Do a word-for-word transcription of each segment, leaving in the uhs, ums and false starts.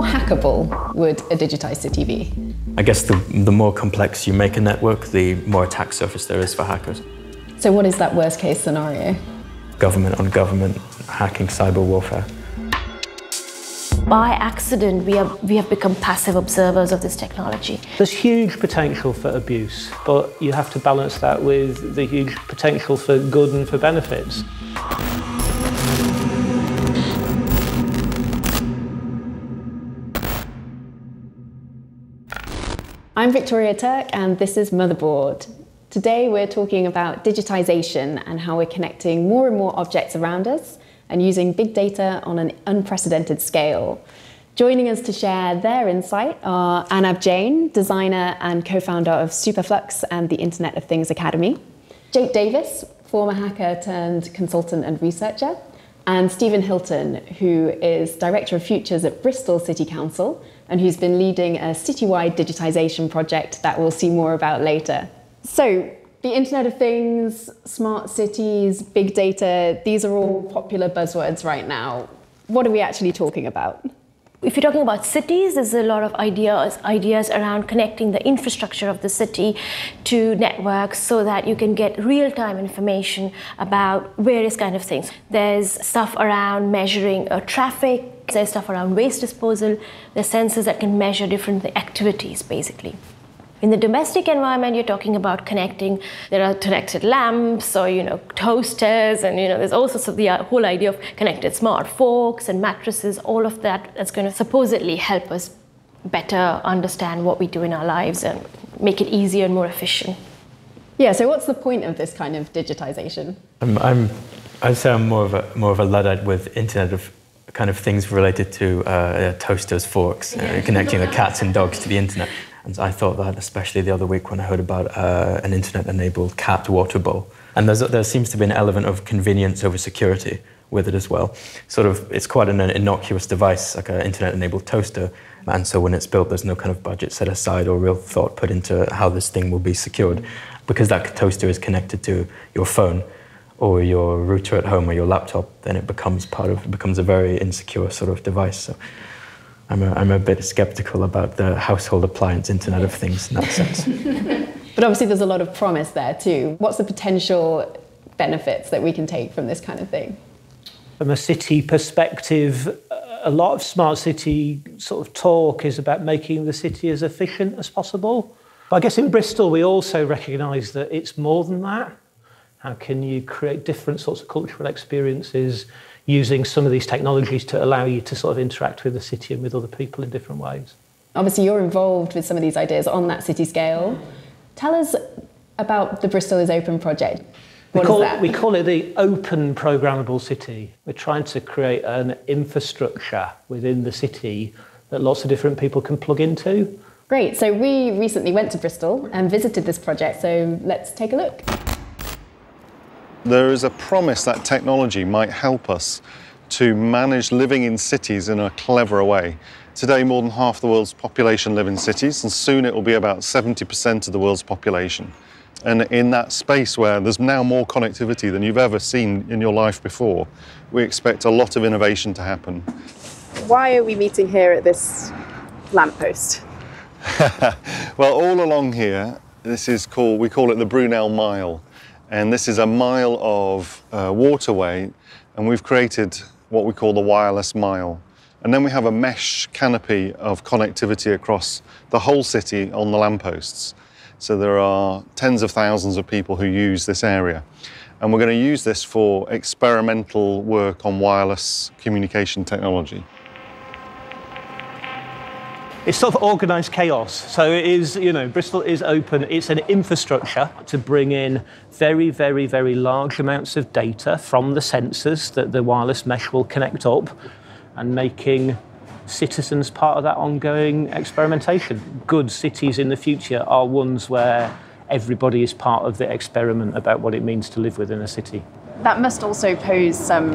how hackable would a digitized city be? I guess the, the more complex you make a network, the more attack surface there is for hackers. So what is that worst case scenario? Government on government, hacking, cyber warfare. By accident, we have, we have become passive observers of this technology. There's huge potential for abuse, but you have to balance that with the huge potential for good and for benefits. I'm Victoria Turk, and this is Motherboard. Today, we're talking about digitization and how we're connecting more and more objects around us and using big data on an unprecedented scale. Joining us to share their insight are Anab Jain, designer and co-founder of Superflux and the Internet of Things Academy, Jake Davis, former hacker turned consultant and researcher, and Stephen Hilton, who is Director of Futures at Bristol City Council and who's been leading a citywide digitization project that we'll see more about later. So, the Internet of Things, smart cities, big data, these are all popular buzzwords right now. What are we actually talking about? If you're talking about cities, there's a lot of ideas, ideas around connecting the infrastructure of the city to networks so that you can get real-time information about various kind of things. There's stuff around measuring uh, traffic, there's stuff around waste disposal, there's sensors that can measure different activities, basically. In the domestic environment, you're talking about connecting, there are connected lamps or, you know, toasters and, you know, there's all sorts of the whole idea of connected smart forks and mattresses, all of that that's going to supposedly help us better understand what we do in our lives and make it easier and more efficient. Yeah, so what's the point of this kind of digitization? I'm, I'm, I'd say I'm more of a, more of a Luddite with Internet of kind of things related to uh, uh, toasters, forks, uh, connecting the cats and dogs to the Internet. And I thought that, especially the other week when I heard about uh, an internet-enabled cat water bowl. And there's, there seems to be an element of convenience over security with it as well. Sort of, it's quite an innocuous device, like an internet-enabled toaster. And so when it's built, there's no kind of budget set aside or real thought put into how this thing will be secured, because that toaster is connected to your phone or your router at home or your laptop. Then it becomes part of, it becomes a very insecure sort of device. So. I'm a, I'm a bit skeptical about the household appliance Internet of Things in that sense. But obviously there's a lot of promise there too. What's the potential benefits that we can take from this kind of thing? From a city perspective, a lot of smart city sort of talk is about making the city as efficient as possible. But I guess in Bristol we also recognise that it's more than that. How can you create different sorts of cultural experiences using some of these technologies to allow you to sort of interact with the city and with other people in different ways? Obviously, you're involved with some of these ideas on that city scale. Tell us about the Bristol is Open project. What we call, is that? We call it the Open Programmable City. We're trying to create an infrastructure within the city that lots of different people can plug into. Great. So we recently went to Bristol and visited this project, so let's take a look. There is a promise that technology might help us to manage living in cities in a cleverer way. Today, more than half the world's population live in cities, and soon it will be about seventy percent of the world's population. And in that space where there's now more connectivity than you've ever seen in your life before, we expect a lot of innovation to happen. Why are we meeting here at this lamppost? Well, all along here, this is called, we call it the Brunel Mile. And this is a mile of uh, waterway, and we've created what we call the wireless mile. And then we have a mesh canopy of connectivity across the whole city on the lampposts. So there are tens of thousands of people who use this area. And we're going to use this for experimental work on wireless communication technology. It's sort of organised chaos. So it is, you know, Bristol is open. It's an infrastructure to bring in very, very, very large amounts of data from the sensors that the wireless mesh will connect up and making citizens part of that ongoing experimentation. Good cities in the future are ones where everybody is part of the experiment about what it means to live within a city. That must also pose some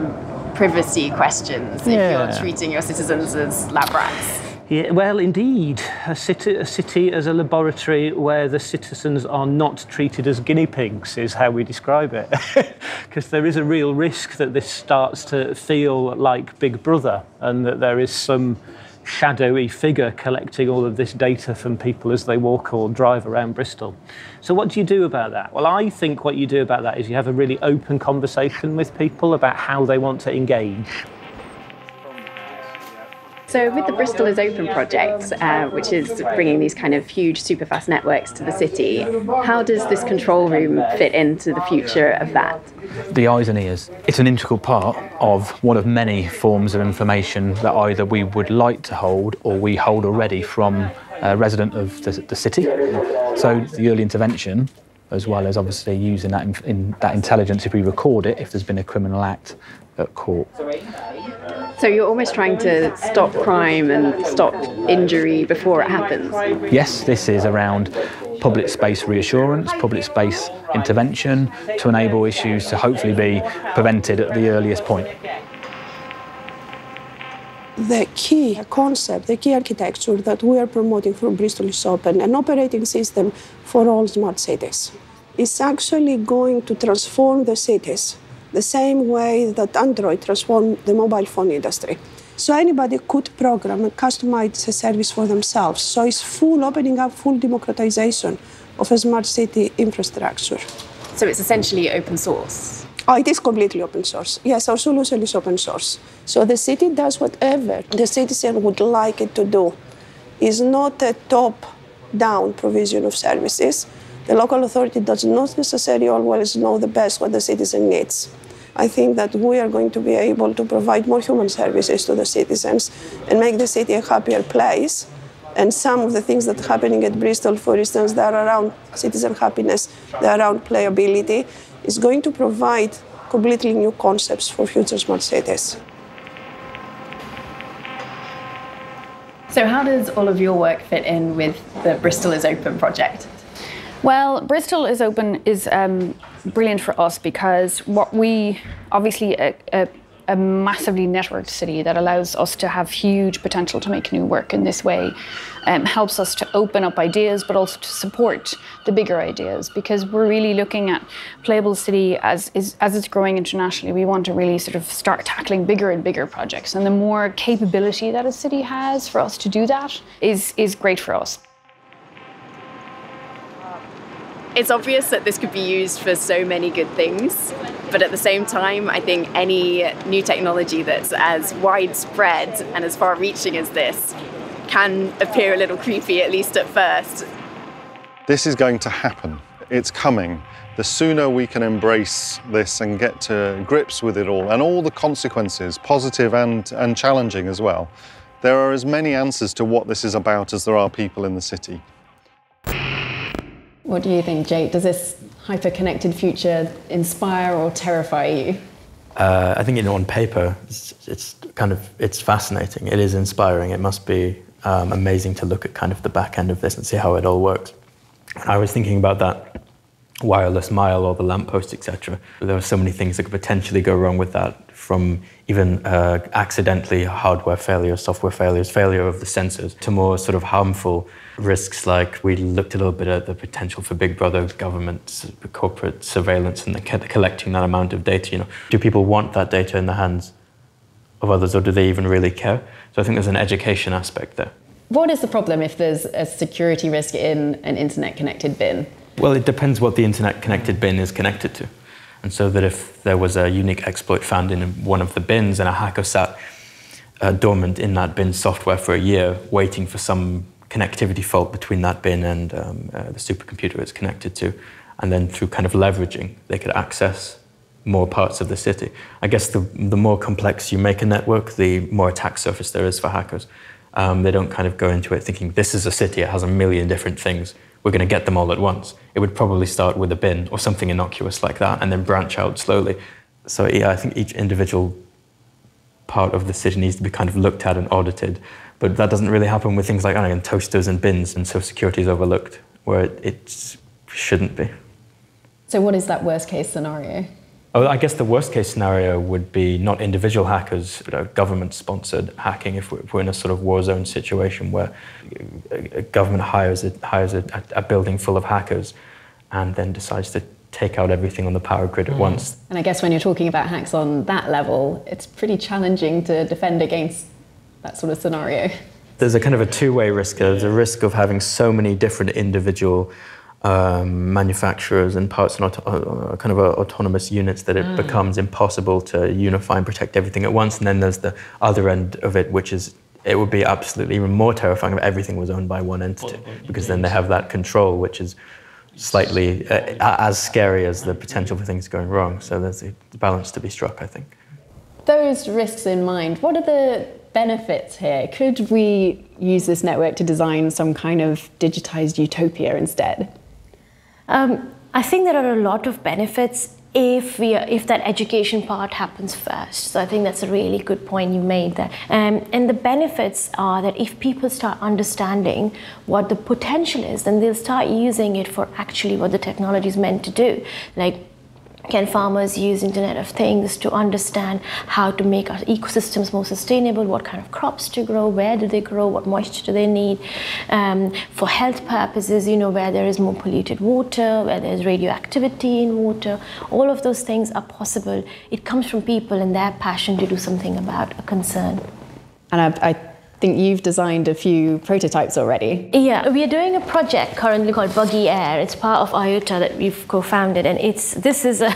privacy questions yeah. if you're treating your citizens as lab rats. Yeah, well, indeed, a city, a city as a laboratory where the citizens are not treated as guinea pigs is how we describe it. Because there is a real risk that this starts to feel like Big Brother and that there is some shadowy figure collecting all of this data from people as they walk or drive around Bristol. So what do you do about that? Well, I think what you do about that is you have a really open conversation with people about how they want to engage. So with the Bristol is Open project, uh, which is bringing these kind of huge super fast networks to the city, how does this control room fit into the future of that? The eyes and ears. It's an integral part of one of many forms of information that either we would like to hold or we hold already from a resident of the, the city. So the early intervention, as well as obviously using that, in, in, that intelligence if we record it, if there's been a criminal act at court. So you're almost trying to stop crime and stop injury before it happens? Yes, this is around public space reassurance, public space intervention to enable issues to hopefully be prevented at the earliest point. The key concept, the key architecture that we are promoting for Bristol is Open, an operating system for all smart cities. It's actually going to transform the cities the same way that Android transformed the mobile phone industry. So anybody could program and customize a service for themselves. So it's full opening up, full democratization of a smart city infrastructure. So it's essentially open source? Oh, it is completely open source. Yes, our solution is open source. So the city does whatever the citizen would like it to do. It's not a top-down provision of services. The local authority does not necessarily always know the best what the citizen needs. I think that we are going to be able to provide more human services to the citizens and make the city a happier place. And some of the things that are happening at Bristol, for instance, that are around citizen happiness, that are around playability, is going to provide completely new concepts for future smart cities. So how does all of your work fit in with the Bristol is Open project? Well, Bristol is Open is um, brilliant for us because what we, obviously a, a, a massively networked city that allows us to have huge potential to make new work in this way, um, helps us to open up ideas but also to support the bigger ideas, because we're really looking at Playable City as, is, as it's growing internationally. We want to really sort of start tackling bigger and bigger projects, and the more capability that a city has for us to do that is, is great for us. It's obvious that this could be used for so many good things, but at the same time, I think any new technology that's as widespread and as far-reaching as this can appear a little creepy, at least at first. This is going to happen. It's coming. The sooner we can embrace this and get to grips with it all, and all the consequences, positive and, and challenging as well, there are as many answers to what this is about as there are people in the city. What do you think, Jake? Does this hyper-connected future inspire or terrify you? Uh, I think, you know, on paper, it's, it's kind of, it's fascinating. It is inspiring. It must be um, amazing to look at kind of the back end of this and see how it all works. I was thinking about that wireless mile or the lamppost, et cetera. There are so many things that could potentially go wrong with that, from even uh, accidentally hardware failure, software failures, failure of the sensors, to more sort of harmful risks, like we looked a little bit at the potential for Big Brother, government, corporate surveillance, and the collecting that amount of data. You know, do people want that data in the hands of others, or do they even really care? So I think there's an education aspect there. What is the problem if there's a security risk in an internet-connected bin? Well, it depends what the internet-connected bin is connected to. And so that if there was a unique exploit found in one of the bins and a hacker sat uh, dormant in that bin's software for a year, waiting for some connectivity fault between that bin and um, uh, the supercomputer it's connected to, and then through kind of leveraging, they could access more parts of the city. I guess the, the more complex you make a network, the more attack surface there is for hackers. Um, they don't kind of go into it thinking, this is a city, it has a million different things, we're going to get them all at once. It would probably start with a bin or something innocuous like that and then branch out slowly. So yeah, I think each individual part of the city needs to be kind of looked at and audited. But that doesn't really happen with things like, I don't know, toasters and bins, and so security is overlooked, where it, it shouldn't be. So what is that worst case scenario? Oh, I guess the worst case scenario would be not individual hackers, but you know, government-sponsored hacking. If we're in a sort of war zone situation where a government hires a, hires a, a building full of hackers and then decides to take out everything on the power grid at mm. once. And I guess when you're talking about hacks on that level, it's pretty challenging to defend against that sort of scenario. there's a kind of a two-way risk. There's a risk of having so many different individual um, manufacturers and parts and auto kind of a, autonomous units that it mm. becomes impossible to unify and protect everything at once. And then there's the other end of it, which is it would be absolutely even more terrifying if everything was owned by one entity, because then they have that control, which is slightly uh, as scary as the potential for things going wrong. So there's a balance to be struck, I think. Those risks in mind, what are the benefits here? Could we use this network to design some kind of digitized utopia instead? Um, I think there are a lot of benefits if we are, if that education part happens first. So I think that's a really good point you made there. Um, and the benefits are that if people start understanding what the potential is, then they'll start using it for actually what the technology is meant to do. Like, can farmers use Internet of Things to understand how to make our ecosystems more sustainable, what kind of crops to grow, where do they grow, what moisture do they need? Um, for health purposes, you know, where there is more polluted water, where there's radioactivity in water, all of those things are possible. It comes from people and their passion to do something about a concern. And I, I think you've designed a few prototypes already. Yeah, we are doing a project currently called Buggy Air. It's part of I O T A that we've co-founded, and it's this is a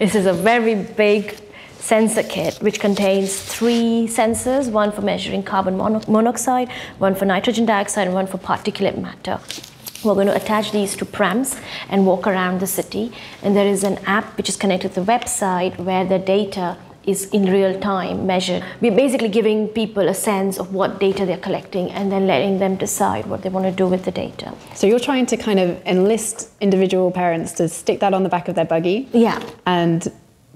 this is a very big sensor kit which contains three sensors: one for measuring carbon mono monoxide, one for nitrogen dioxide, and one for particulate matter. We're going to attach these to prams and walk around the city, and there is an app which is connected to the website where the data is in real time measured. We're basically giving people a sense of what data they're collecting and then letting them decide what they want to do with the data. So you're trying to kind of enlist individual parents to stick that on the back of their buggy? Yeah. And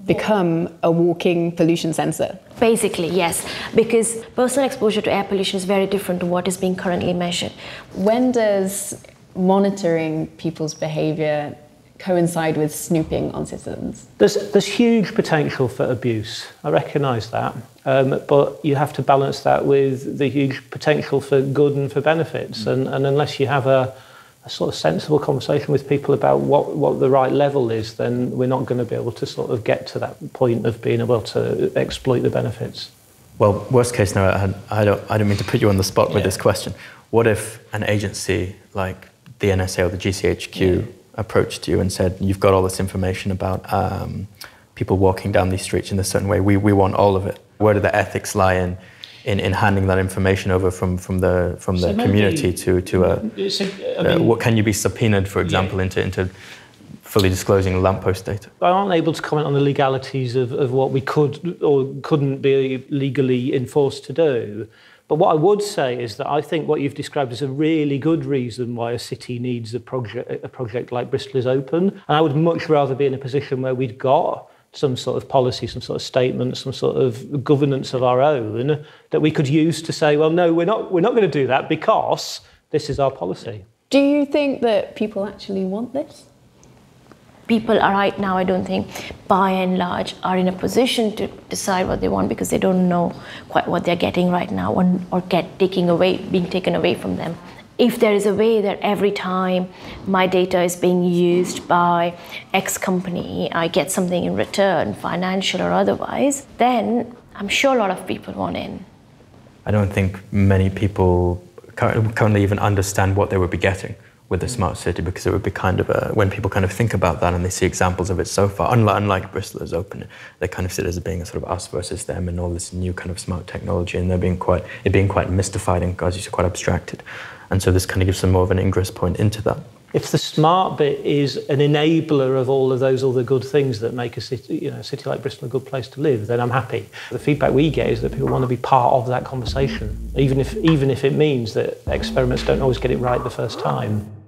become a walking pollution sensor? Basically, yes, because personal exposure to air pollution is very different to what is being currently measured. When does monitoring people's behavior coincide with snooping on citizens? There's, there's huge potential for abuse. I recognise that. Um, but you have to balance that with the huge potential for good and for benefits. And, and unless you have a, a sort of sensible conversation with people about what, what the right level is, then we're not going to be able to sort of get to that point of being able to exploit the benefits. Well, worst case scenario, I, I, don't, I don't mean to put you on the spot with yeah. this question. What if an agency like the N S A or the G C H Q yeah. approached you and said, you've got all this information about um, people walking down these streets in a certain way, we, we want all of it. Where do the ethics lie in, in, in handing that information over from, from the, from the so community maybe, to, to a, a, I mean, uh, what can you be subpoenaed, for example, yeah. into, into fully disclosing lamppost data? I aren't able to comment on the legalities of, of what we could or couldn't be legally enforced to do. But what I would say is that I think what you've described is a really good reason why a city needs a project, a project like Bristol is Open. And I would much rather be in a position where we'd got some sort of policy, some sort of statement, some sort of governance of our own that we could use to say, well, no, we're not, we're not going to do that because this is our policy. Do you think that people actually want this? People are right now, I don't think, by and large, are in a position to decide what they want because they don't know quite what they're getting right now or, or get taking away, being taken away from them. If there is a way that every time my data is being used by X company, I get something in return, financial or otherwise, then I'm sure a lot of people want in. I don't think many people currently even understand what they would be getting with a smart city, because it would be kind of a, when people kind of think about that and they see examples of it so far, unlike, unlike Bristol is Open, they kind of see it as being a sort of us versus them and all this new kind of smart technology, and they're being quite, it being quite mystified and, as you said, quite abstracted. And so this kind of gives them more of an ingress point into that. If the smart bit is an enabler of all of those other good things that make a city, you know, a city like Bristol a good place to live, then I'm happy. The feedback we get is that people want to be part of that conversation, even if, even if it means that experiments don't always get it right the first time.